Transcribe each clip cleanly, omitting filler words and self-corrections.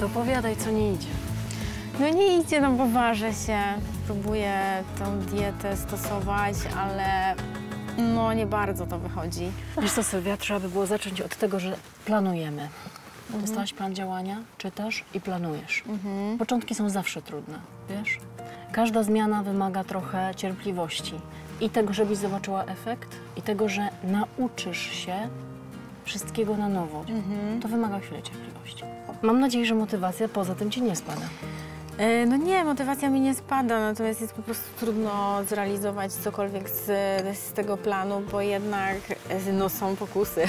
Dopowiadaj, co nie idzie. No nie idzie, no bo ważę się, próbuję tą dietę stosować, ale no nie bardzo to wychodzi. Wiesz co, Sylwia, trzeba by było zacząć od tego, że planujemy. Dostałaś plan działania, czytasz i planujesz. Początki są zawsze trudne, wiesz? Każda zmiana wymaga trochę cierpliwości. I tego, żebyś zobaczyła efekt, i tego, że nauczysz się wszystkiego na nowo. To wymaga chwilę cierpliwości. Mam nadzieję, że motywacja poza tym ci nie spada. No nie, motywacja mi nie spada, natomiast jest po prostu trudno zrealizować cokolwiek z tego planu, bo jednak no, są pokusy.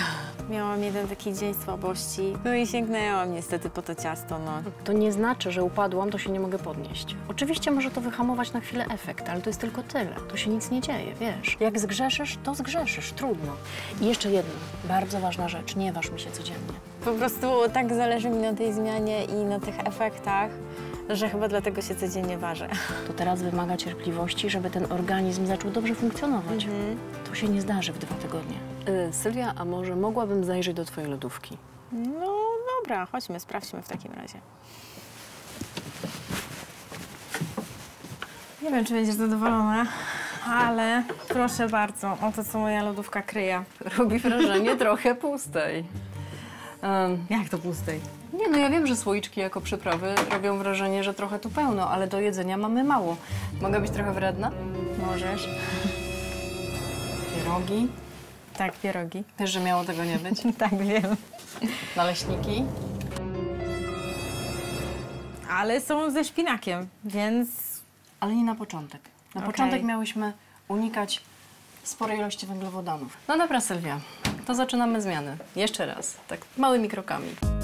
Miałam jeden taki dzień słabości, no i sięgnęłam niestety po to ciasto, no. To nie znaczy, że upadłam, to się nie mogę podnieść. Oczywiście może to wyhamować na chwilę efekt, ale to jest tylko tyle. To się nic nie dzieje, wiesz. Jak zgrzeszysz, to zgrzeszysz, trudno. I jeszcze jedna bardzo ważna rzecz, nie waż mi się codziennie. Po prostu tak zależy mi na tej zmianie i na tych efektach, że chyba dlatego się codziennie ważę. To teraz wymaga cierpliwości, żeby ten organizm zaczął dobrze funkcjonować. To się nie zdarzy w 2 tygodnie. Sylwia, a może mogłabym zajrzeć do twojej lodówki? No dobra, chodźmy, sprawdźmy w takim razie. Nie wiem, czy będziesz zadowolona, ale proszę bardzo, o to, co moja lodówka kryje. Robi wrażenie trochę pustej. Jak to pustej? Nie, no ja wiem, że słoiczki jako przyprawy robią wrażenie, że trochę tu pełno, ale do jedzenia mamy mało. Mogę być trochę wredna? Możesz. Pierogi. Tak, pierogi. Wiesz, że miało tego nie być? Tak, wiem. Naleśniki. Ale są ze szpinakiem, więc... Ale nie na początek. Na początek miałyśmy unikać sporej ilości węglowodanów. No dobra, Sylwia, to zaczynamy zmiany. Jeszcze raz, tak małymi krokami.